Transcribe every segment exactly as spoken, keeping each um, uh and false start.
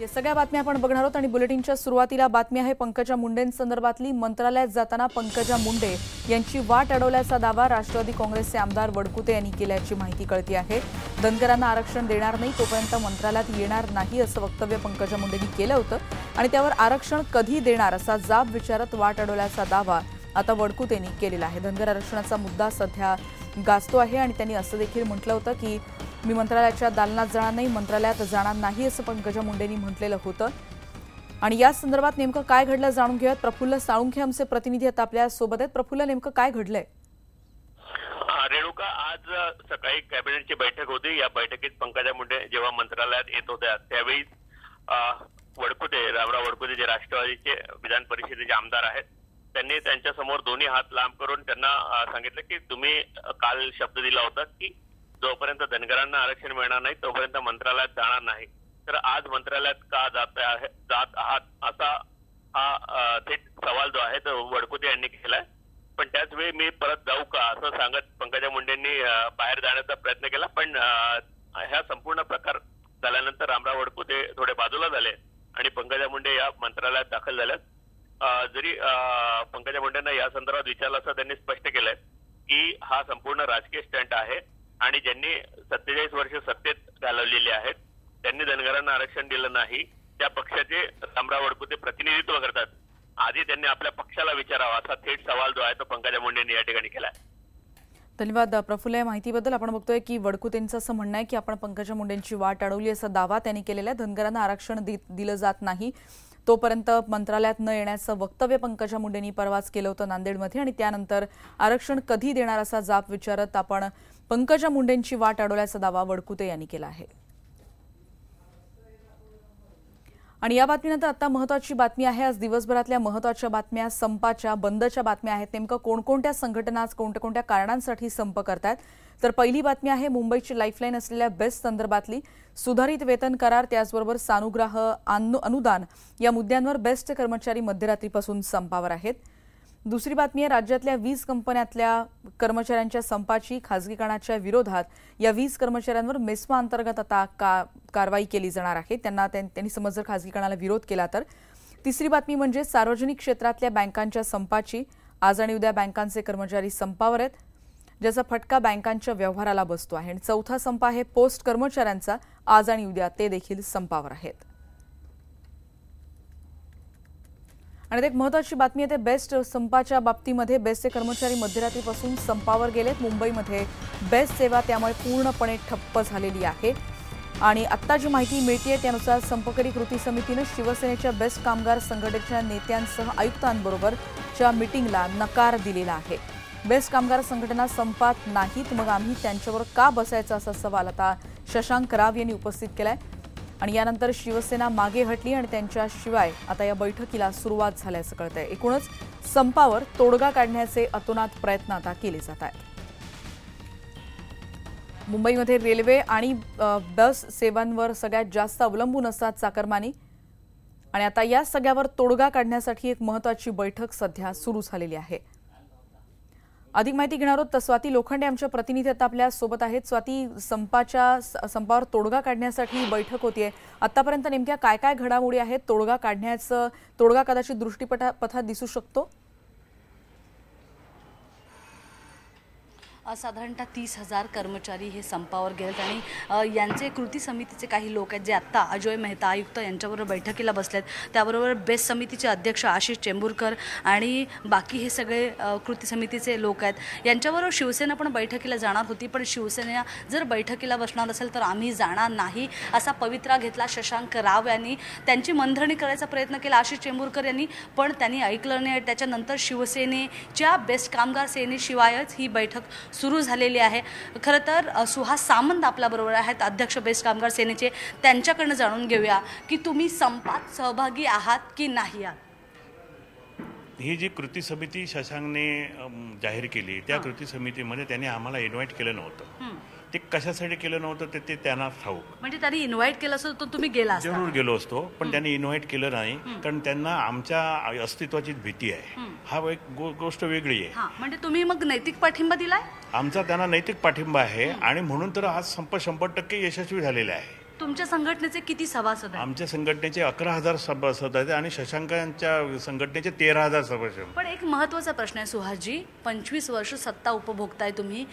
या सगळ्या बातम्या आपण बघणार आहोत आणि बुलेटिनच्या सुरुवातीला बातमी आहे पंकजा मुंडेंसंदर्भातली। मंत्रालयात जाताना पंकजा मुंडे यांची वाट अडवल्याचा दावा राष्ट्रवादी काँग्रेसचे आमदार वडकुते यांनी केल्याची माहिती कळती आहे। धनगरांना आरक्षण देणार नाही तोपर्यंत मंत्रालयात येणार नाही असं वक्तव्य पंकजा मुंडेंनी केलं होतं आणि त्यावर आरक्षण कधी देणार असा जाब विचारत वाट अडवल्याचा दावा आता वडकुते यांनी केलेला आहे। धनगर आरक्षणाचा मुद्दा सध्या गाजतो आहे आणि त्यांनी असं देखील म्हटलं होतं की मी मंत्रालयाच्या दालनात जाणार नाही, मंत्रालयात जाणार नाही असं पंकजा मुंडेंनी म्हटलेलं होतं। आणि या संदर्भात नेमकं काय घडलं जाणून घेऊयात। प्रफुल्ल साळुंखे आमचे प्रतिनिधी आता आपल्या सोबत आहेत। प्रफुल्ल, नेमकं काय घडलंय? रेणुका, आज सकाळी कॅबिनेटची बैठक होती। या बैठकीत पंकजा मुंडे जेव्हा मंत्रालयात येत होत्या त्यावेळी वडकुते, रावराव वडकुते जे राष्ट्रवादीचे विधान परिषदेचे आमदार आहेत, त्यांनी त्यांच्या समोर दोन्ही हात लांब करून त्यांना सांगितलं की तुम्ही काल शब्द दिला होता की जोपर्यंत धनगरांना आरक्षण मिळणार नाही तोपर्यंत मंत्रालयात जाणार नाही, तर आज मंत्रालयात का जात आहे जात आहात असा हा थेट सवाल जो आहे तो वडकुते यांनी केलाय। पण त्याचवेळी मी परत जाऊ का असं सांगत पंकजा मुंडेंनी बाहेर जाण्याचा प्रयत्न केला, पण हा संपूर्ण प्रकार झाल्यानंतर रामराव वडकुते थोडे बाजूला झाले आणि पंकजा मुंडे या मंत्रालयात दाखल झाल्या। जरी पंकजा मुंडेंना या संदर्भात विचारलं असं त्यांनी स्पष्ट केलंय की हा संपूर्ण राजकीय स्टंट आहे आणि ज्यांनी सत्तेचाळीस वर्ष सत्तेत घालवलेली आहेत त्यांनी धनगरांना आरक्षण दिलं नाही, त्या पक्षाचे रामराव वडकुते प्रतिनिधित्व करतात, आधी त्यांनी आपल्या पक्षाला विचारावा असा थेट सवाल जो आहे तो पंकजा मुंडेंनी या ठिकाणी केला। धन्यवाद प्रफुल्ल, माहितीबद्दल। आपण बघतोय की वडकुतेंचं असं म्हणणं आहे की आपण पंकजा मुंडेंची वाट अडवली असा दावा त्यांनी केलेला आहे। धनगरांना आरक्षण दिलं जात नाही तोपर्यंत मंत्रालयात न येण्याचं वक्तव्य पंकजा मुंडेंनी परवाच केलं होतं नांदेडमध्ये आणि त्यानंतर आरक्षण कधी देणार असा जाब विचारत आपण पंकजा मुंडेंची वाट अडवल्याचा दावा वडकुते यांनी केला आहे। आणि या बातमीनंतर आता महत्त्वाची बातमी आहे। आज दिवसभरातल्या महत्त्वाच्या बातम्या संपाच्या, बंदच्या बातम्या आहेत। नेमकं कोणकोणत्या संघटना कोणत्या कोणत्या कारणांसाठी संप करतायत, तर पहिली बातमी आहे मुंबईची लाईफलाईन असलेल्या बेस्ट संदर्भातली। सुधारित वेतन करार त्याचबरोबर सानुग्रह अनुदान या मुद्द्यांवर बेस्ट कर्मचारी मध्यरात्रीपासून संपावर आहेत। दुसरी बातमी आहे राज्यातल्या वीज कंपन्यातल्या कर्मचाऱ्यांच्या संपाची, खाजगीकरणाच्या विरोधात या वीज कर्मचाऱ्यांवर मेस्मा अंतर्गत आता का कारवाई केली जाणार आहे, त्यांना त्यांनी समज जर खाजगीकरणाला विरोध केला तर। तिसरी बातमी म्हणजे सार्वजनिक क्षेत्रातल्या बँकांच्या संपाची, आज आणि उद्या बँकांचे कर्मचारी संपावर आहेत ज्याचा फटका बँकांच्या व्यवहाराला बसतो आहे। आणि चौथा संप आहे पोस्ट कर्मचाऱ्यांचा, आज आणि उद्या ते देखील संपावर आहेत। आणि एक महत्त्वाची बातमी आहे ते बेस्ट संपाच्या बाबतीमध्ये बेस्टचे कर्मचारी मध्यरात्रीपासून संपावर गेलेत। मुंबईमध्ये बेस्ट सेवा त्यामुळे पूर्णपणे ठप्प झालेली आहे आणि आत्ता जी माहिती मिळते त्यानुसार संपकरी कृती समितीनं शिवसेनेच्या बेस्ट कामगार संघटनेच्या नेत्यांसह आयुक्तांबरोबरच्या मीटिंगला नकार दिलेला आहे। बेस्ट कामगार संघटना संपात नाहीत मग आम्ही त्यांच्यावर का बसायचा असा सवाल आता शशांक राव यांनी उपस्थित केला आहे आणि यानंतर शिवसेना मागे हटली आणि त्यांच्याशिवाय आता या बैठकीला सुरुवात झाल्याचं कळतंय। एकूणच संपावर तोडगा काढण्याचे अतोनात प्रयत्न आता केले जात आहेत। मुंबईमध्ये रेल्वे आणि बस सेवांवर सगळ्यात जास्त अवलंबून असतात चाकरमानी आणि आता या सगळ्यावर तोडगा काढण्यासाठी एक महत्त्वाची बैठक सध्या सुरू झालेली आहे। अधिक माहिती घेणार आहोत स्वाती लोखंडे आमच्या प्रतिनिधी आता आपल्या सोबत आहेत। स्वाती, संपाच्या संपावर तोडगा काढण्यासाठी बैठक होतीये, आतापर्यंत नेमक्या काय काय घडामोडी आहेत? तोडगा काढण्याचं तोडगा कदाचित दृष्टीपथात दिसू शकतो। साधारणतः तीस हजार कर्मचारी हे संपावर गेलेत आणि यांचे कृती समितीचे काही लोक आहेत जे आत्ता अजय मेहता आयुक्त यांच्याबरोबर बैठकीला बसलेत, त्याबरोबर बेस्ट समितीचे अध्यक्ष आशिष चेंबूरकर आणि बाकी हे सगळे कृती समितीचे लोक आहेत। यांच्याबरोबर शिवसेना पण बैठकीला जाणार होती, पण शिवसेना जर बैठकीला बसणार असेल तर आम्ही जाणार नाही असा पवित्रा घेतला शशांक राव यांनी। त्यांची मनधरणी करायचा प्रयत्न केला आशिष चेंबूरकर यांनी, पण त्यांनी ऐकलं नाही। त्याच्यानंतर शिवसेनेच्या बेस्ट कामगार सेनेशिवायच ही बैठक सुरू झालेली आहे। खरं तर सुहास सामंत आपल्याबरोबर आहेत, अध्यक्ष बेस्ट कामगार सेनेचे, त्यांच्याकडनं जाणून घेऊया की तुम्ही संपात सहभागी आहात की नाही आहात? ही जी कृती समिती शशांकने जाहीर केली त्या कृती समितीमध्ये त्यांनी आम्हाला इन्व्हाइट केलं नव्हतं। ते कशासाठी केलं नव्हतं ते त्यांना ठाऊक। म्हणजे त्यांनी इन्व्हाइट केलं असतं तर तुम्ही गेला असता? जरूर गेलो असतो, पण त्यांनी इन्व्हाइट केलं नाही कारण त्यांना आमच्या अस्तित्वाची भीती आहे, हा एक गोष्ट वेगळी आहे। म्हणजे तुम्ही मग नैतिक पाठिंबा दिलाय? आमचा त्यांना नैतिक पाठिंबा आहे आणि म्हणून तर आज संप शंभर टक्के यशस्वी झालेला आहे। तुमच्या संघटनेचे किती सभासद आहेत? आमच्या संघटनेचे अकरा हजार सभासद आहेत आणि शशांकांच्या संघटनेचे तेरा हजार सभासद. पण एक महत्त्वाचा प्रश्न आहे सुहासजी, पंचवीस वर्ष सत्ता उपभोगताय तुम्ही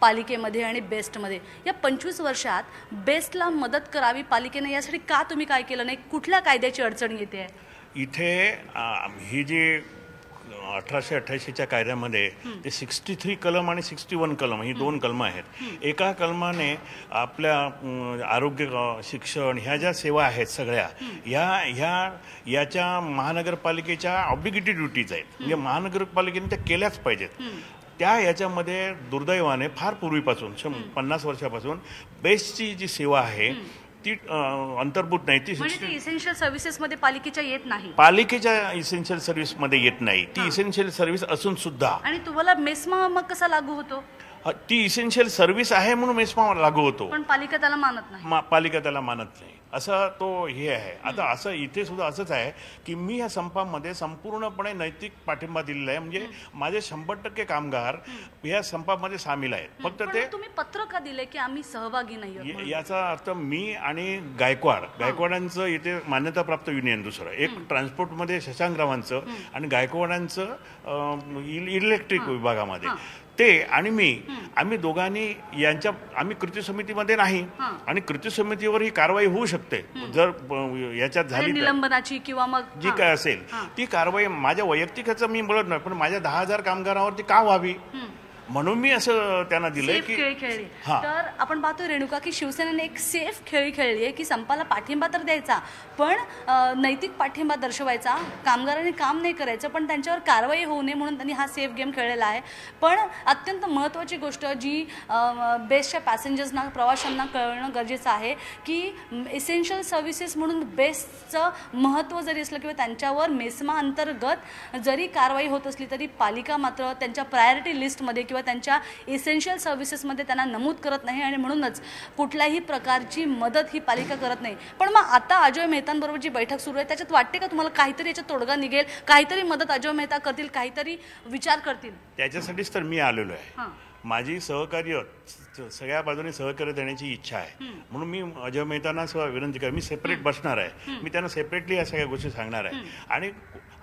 पालिकेमध्ये आणि बेस्टमध्ये. या पंचवीस वर्षात बेस्टला मदत करावी पालिकेने यासाठी का तुम्ही काय केलं नाही? कुठल्या कायद्याची अडचण येते इथे? ही जी अठराशे अठ्याऐंशीच्या कायद्यामध्ये ते सिक्स्टी थ्री कलम आणि सिक्स्टी वन कलम ही दोन कलमं आहेत. एका कलमाने आपल्या आरोग्य शिक्षण ह्या ज्या सेवा आहेत सगळ्या ह्या ह्या याच्या महानगरपालिकेच्या ऑब्लिगेटेड ड्युटीज आहेत, म्हणजे महानगरपालिकेने त्या केल्याच पाहिजेत. त्या याच्यामध्ये दुर्दैवाने फार पूर्वीपासून पन्नास वर्षापासून बेस्टची जी सेवा आहे ती अंतर्भूत नाही. ती इसेन्शियल सर्व्हिसेस मध्ये पालिकेच्या येत नाही, पालिकेच्या इसेन्शियल सर्व्हिस मध्ये येत नाही. ती इसेन्शियल सर्व्हिस असून सुद्धा. आणि तुम्हाला मेस्मा मग कसा लागू होतो? ती इसेन्शियल सर्व्हिस आहे म्हणून मेस्मा लागू होतो, पण पालिका त्याला मानत नाही. पालिका त्याला मानत नाही असं तो हे आहे. आता असं इथे सुद्धा असंच आहे की मी ह्या संपामध्ये संपूर्णपणे नैतिक पाठिंबा दिलेला आहे. म्हणजे माझे शंभर टक्के कामगार या संपामध्ये सामील आहेत. फक्त ते तुम्ही पत्र का दिले की आम्ही सहभागी नाही? याचा अर्थ मी आणि गायकवाड गायकवाडांचं इथे मान्यताप्राप्त युनियन दुसरं एक ट्रान्सपोर्टमध्ये शशांकरावांचं आणि गायकवाडांचं इलेक्ट्रिक विभागामध्ये ते आणि मी आम्ही दोघांनी यांच्या आम्ही कृती समितीमध्ये नाही आणि कृती समितीवर ही कारवाई होऊ शकते जर याच्यात झाली निलंबनाची किंवा मग जी काय असेल ती कारवाई. माझ्या वैयक्तिकच मी बोलत नाही पण माझ्या दहा हजार कामगारांवरती का व्हावी म्हणून मी असं त्यांना दिलं की खेळी खेळली. तर आपण पाहतो रेणुका की शिवसेनेने एक सेफ खेळी खेळली आहे की संपाला पाठिंबा तर द्यायचा पण नैतिक पाठिंबा दर्शवायचा, कामगारांनी काम नाही करायचं पण त्यांच्यावर कारवाई होऊ नये म्हणून त्यांनी हा सेफ गेम खेळलेला आहे. पण अत्यंत महत्त्वाची गोष्ट जी बेस्टच्या पॅसेंजर्सना प्रवाशांना कळणं गरजेचं आहे की इसेन्शियल सर्व्हिसेस म्हणून बेस्टचं महत्त्व जरी असलं किंवा त्यांच्यावर मेस्मा अंतर्गत जरी कारवाई होत असली तरी पालिका मात्र त्यांच्या प्रायोरिटी लिस्टमध्ये किंवा त्यांच्या एसेन्शियल सर्व्हिसेसमध्ये त्यांना नमूद करत नाही आणि म्हणूनच कुठल्याही प्रकारची मदत ही पालिका करत नाही. पण मग आता अजय मेहतांबरोबर जी बैठक सुरू आहे त्याच्यात वाटते का तुम्हाला काहीतरी याचा तोडगा निघेल, काहीतरी मदत अजय मेहता करतील, काहीतरी विचार करतील? त्याच्यासाठीच तर मी आलेलो आहे. माझी सहकार्य सगळ्या बाजूने सहकार्य देण्याची इच्छा आहे म्हणून मी अजय मेहतांना विनंती कर मी सेपरेट बसणार आहे. मी त्यांना सेपरेटली या सगळ्या गोष्टी सांगणार आहे आणि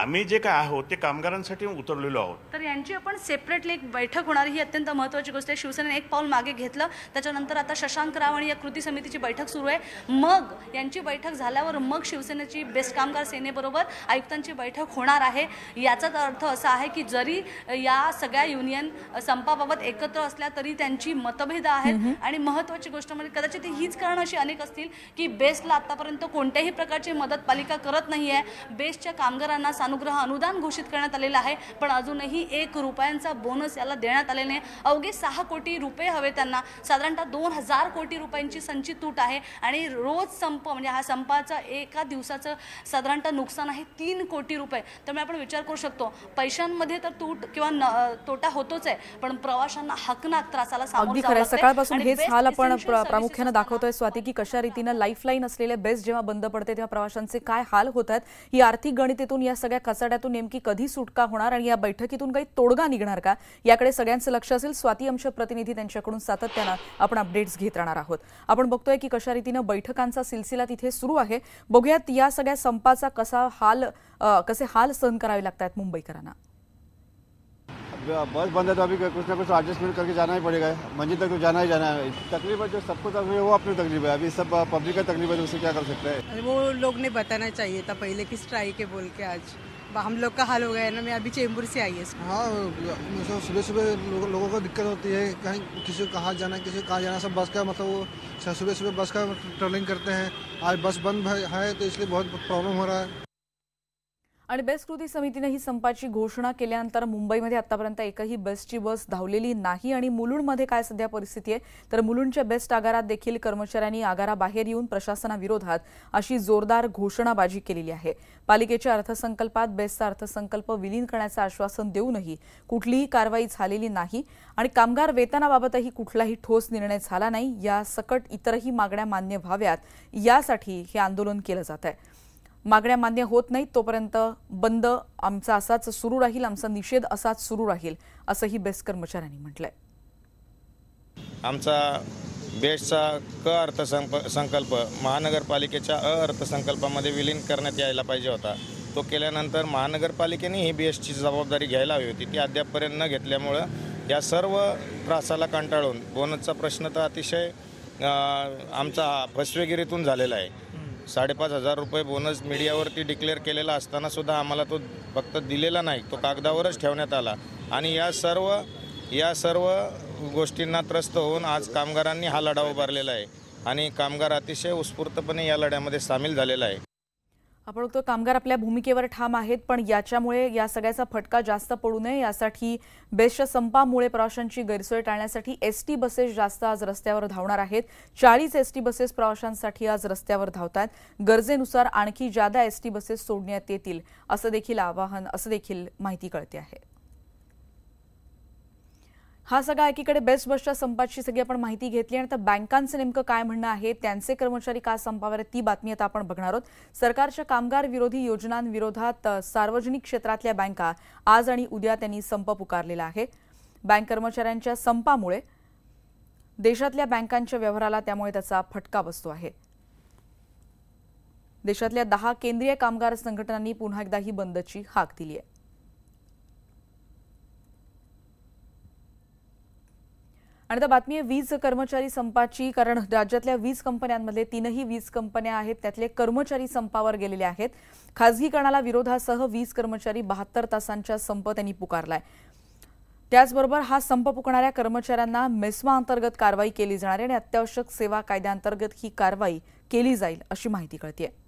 आम्ही जे काय आहोत ते कामगारांसाठी उतरलेलो आहोत. तर यांची आपण सेपरेटली एक बैठक होणार ही अत्यंत महत्त्वाची गोष्ट आहे. शिवसेनेने एक पाऊल मागे घेतलं त्याच्यानंतर आता शशांक राव आणि या कृती समितीची बैठक सुरू आहे. मग यांची बैठक झाल्यावर मग शिवसेनेची बेस्ट कामगार सेनेबरोबर आयुक्तांची बैठक होणार आहे. याचाच अर्थ असा आहे की जरी या सगळ्या युनियन संपाबाबत एकत्र असल्या तरी त्यांची मतभेद आहेत आणि महत्त्वाची गोष्ट म्हणजे कदाचित हीच कारण अशी अनेक असतील की बेस्टला आतापर्यंत कोणत्याही प्रकारची मदत पालिका करत नाही आहे. बेस्टच्या कामगारांना अनुग्रह अनुदान घोषित करण्यात आलेला आहे पण अजूनही एक रुपयांचा बोनस याला देण्यात आले नाही. अवघे सहा कोटी रुपये हवे त्यांना, साधारणतः दोन हजार कोटी रुपयांची संचित तूट आहे आणि रोज संप म्हणजे हा संपाचा एका दिवसाचं साधारणतः नुकसान आहे तीन कोटी रुपये. त्यामुळे आपण विचार करू शकतो पैशांमध्ये तर तूट किंवा तोटा होतोच आहे पण प्रवाशांना हकनाक त्रासाला सामोरं जावं लागतंय. सकाळपासून हेच हाल आपण प्रामुख्याने दाखवतोय स्वाती की कशा रीतीनं लाईफलाईन असलेले बेस्ट जेव्हा बंद पडते तेव्हा प्रवाशांचे काय हाल होत आहेत. ही आर्थिक गणितेतून या सगळ्या कचाट्यातून नेमकी कधी सुटका होणार आणि या बैठकीतून काही तोडगा निघणार का याकडे सगळ्यांचं लक्ष असेल. स्वाती आमच्या प्रतिनिधी त्यांच्याकडून सातत्यानं आपण अपडेट्स घेत राहणार आहोत. आपण बघतोय की कशा रीतीनं बैठकांचा सिलसिला तिथे सुरू आहे. बघूयात या सगळ्या संपाचा कसा हाल आ, कसे हाल सहन करावे लागतात मुंबईकरांना. बस बंद है तो अभी कुछ ना कुछ एडजस्टमेंट करके जाना ही पड़ेगा. मंजिल तक तो जाना ही जाना है. तकलीफ है जो सबको तकलीफ है वो अपनी तकलीफ है. अभी सब पब्लिक का तकलीफ है तो उसे क्या कर सकते हैं. वो लोग ने बताना चाहिए था पहले कि स्ट्राइक है बोल के. आज हम लोग का हाल हो गया है ना. मैं अभी चेंबूर से आई है. हाँ सुबह सुबह लोग, लोगों को दिक्कत होती है. कहीं किसी को कहाँ जाना किसी को कहाँ जाना. सब बस का मतलब वो सुबह सुबह बस का ट्रेवलिंग करते हैं. आज बस बंद है तो इसलिए बहुत प्रॉब्लम हो रहा है. आणि बेस्ट कृती समितीने ही संपाची घोषणा केल्यानंतर मुंबईमध्ये आतापर्यंत एकही बेस्टची बस धावलेली नाही आणि मुलुंडमध्ये काय सध्या परिस्थिती आहे तर मुलुंडच्या बेस्ट आगारात देखील कर्मचाऱ्यांनी आगाराबाहेर येऊन प्रशासनाविरोधात अशी जोरदार घोषणाबाजी केलेली आहे. पालिकेच्या अर्थसंकल्पात बेस्टचा अर्थसंकल्प विलीन करण्याचं आश्वासन देऊनही कुठलीही कारवाई झालेली नाही आणि कामगार वेतनाबाबतही कुठलाही ठोस निर्णय झाला नाही. या सकट इतरही मागण्या मान्य व्हाव्यात यासाठी हे आंदोलन केलं जात आहे. मागण्या मान्य होत नाहीत तोपर्यंत बंद आमचा असाच सुरू राहील, आमचा निषेध असाच सुरू राहील असंही बेस्ट कर्मचाऱ्यांनी म्हटलंय. आमचा बेस्टचा क अर्थसंप संकल्प महानगरपालिकेच्या अ अर्थसंकल्पामध्ये विलीन करण्यात यायला पाहिजे होता। तो केल्यानंतर महानगरपालिकेने ही बेस्टची जबाबदारी घ्यायला हवी होती, ती अद्यापपर्यंत न घेतल्यामुळं या सर्व त्रासाला कंटाळून बोनसचा प्रश्न तर अतिशय आमचा फसवेगिरीतून झालेला आहे। साढ़ेपाच हजार रुपये बोनस मीडियावरती डिक्लेअर केलेला असताना सुद्धा आम्हाला तो फक्त दिलेला नाही, तो कागदावरच ठेवण्यात आला। आणि या सर्व या सर्व गोष्टींना त्रस्त होऊन आज कामगारांनी हा लढा उभारलेला आहे आणि कामगार अतिशय उत्स्फूर्तपणे या लढ्यामध्ये सामील झालेला आहे। आपण तो कामगार आपल्या भूमिकेवर ठाम आहेत, पण याच्यामुळे या सगळ्याचा फटका जास्त पडू नये यासाठी बेस्टच्या संपामुळे प्रवाशांची गैरसोय टाळण्यासाठी एसटी बसेस जास्त आज रस्त्यावर धावणार आहेत। चाळीस एसटी बसेस प्रवाशांसाठी आज रस्त्यावर धावतात। गरजेनुसार आणखी जादा एसटी बसेस सोडण्यात येतील असं देखील आवाहन असं देखील माहिती कळते आहे। हा सगळा एकीकडे बेस्ट बसच्या संपाची सगळी आपण माहिती घेतली आणि आता बँकांचं नेमकं काय म्हणणं आहे, त्यांचे कर्मचारी का संपावर ती बातमी आता आपण बघणार आहोत। सरकारच्या कामगार विरोधी योजनांविरोधात सार्वजनिक क्षेत्रातल्या बँका आज आणि उद्या त्यांनी संप पुकारलेला आहे। बँक कर्मचाऱ्यांच्या संपामुळे देशातल्या बँकांच्या व्यवहाराला त्यामुळे त्याचा फटका बसतो आहे। देशातल्या दहा केंद्रीय कामगार संघटनांनी पुन्हा एकदा ही बंदची हाक दिली आहे। आता बातमी आहे वीज कर्मचारी संपाची, कारण राज्यातल्या वीज कंपन्यांमध्ये तीनही वीज कंपन्या आहेत त्यातले कर्मचारी संपावर गेलेले आहेत। खासगीकरणाला विरोधासह वीज कर्मचारी बहात्तर तासांचा संप त्यांनी पुकारलाय। त्याचबरोबर हा संप पुकारणाऱ्या कर्मचाऱ्यांना मेस्मा अंतर्गत कारवाई केली जाणार आहे आणि अत्यावश्यक सेवा कायद्याअंतर्गत ही कारवाई केली जाईल अशी माहिती कळते आहे।